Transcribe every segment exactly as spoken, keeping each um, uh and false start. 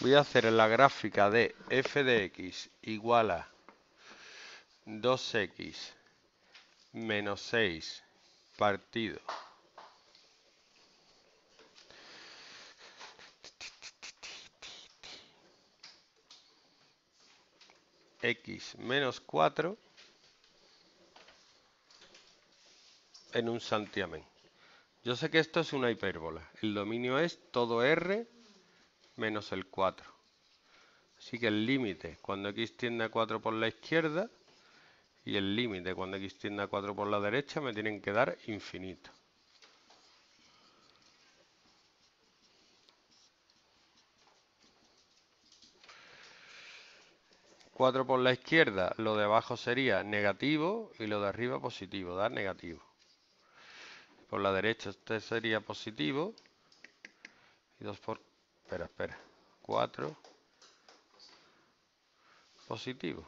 voy a hacer la gráfica de f de x igual a dos x menos seis partido x menos cuatro en un santiamén. Yo sé que esto es una hipérbola. El dominio es todo R menos el cuatro. Así que el límite cuando x tiende a cuatro por la izquierda y el límite cuando x tiende a cuatro por la derecha me tienen que dar infinito. cuatro por la izquierda, lo de abajo sería negativo y lo de arriba positivo, da negativo. Por la derecha este sería positivo. Y dos por... Espera, espera. cuatro. Positivo.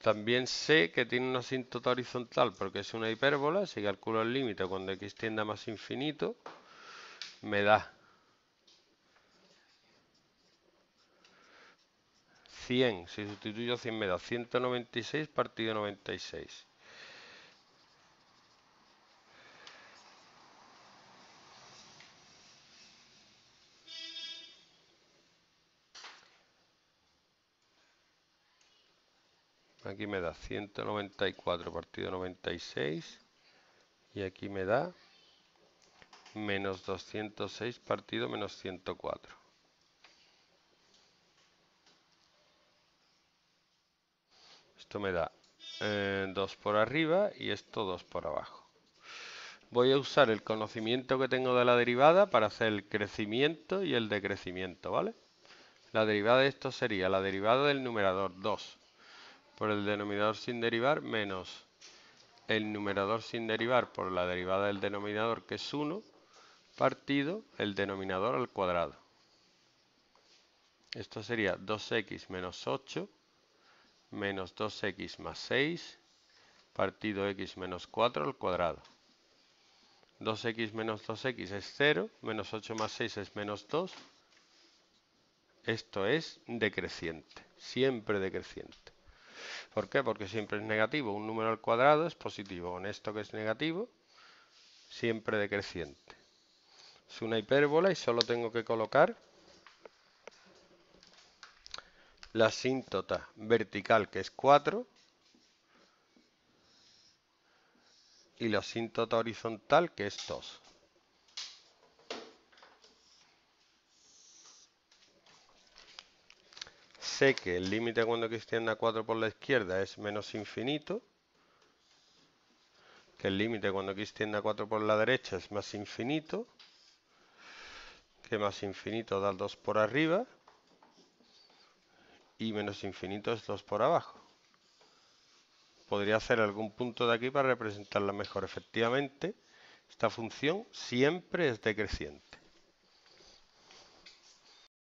También sé que tiene una asíntota horizontal porque es una hipérbola. Si calculo el límite cuando x tienda más infinito, me da cien, si sustituyo cien me da ciento noventa y seis partido noventa y seis. Aquí me da ciento noventa y cuatro partido noventa y seis y aquí me da menos doscientos seis partido menos ciento cuatro. Esto me da eh, dos por arriba y esto dos por abajo. Voy a usar el conocimiento que tengo de la derivada para hacer el crecimiento y el decrecimiento, ¿vale? La derivada de esto sería la derivada del numerador dos por el denominador sin derivar menos el numerador sin derivar por la derivada del denominador, que es uno, partido el denominador al cuadrado. Esto sería dos x menos ocho menos dos x más seis partido x menos cuatro al cuadrado. dos x menos dos x es cero, menos ocho más seis es menos dos. Esto es decreciente, siempre decreciente. ¿Por qué? Porque siempre es negativo, un número al cuadrado es positivo, con esto que es negativo, siempre decreciente. Es una hipérbola y solo tengo que colocar la asíntota vertical, que es cuatro, y la asíntota horizontal, que es dos. Sé que el límite cuando x tiende a cuatro por la izquierda es menos infinito, que el límite cuando x tiende a cuatro por la derecha es más infinito, que más infinito da dos por arriba, y menos infinito es dos por abajo. Podría hacer algún punto de aquí para representarla mejor. Efectivamente, esta función siempre es decreciente.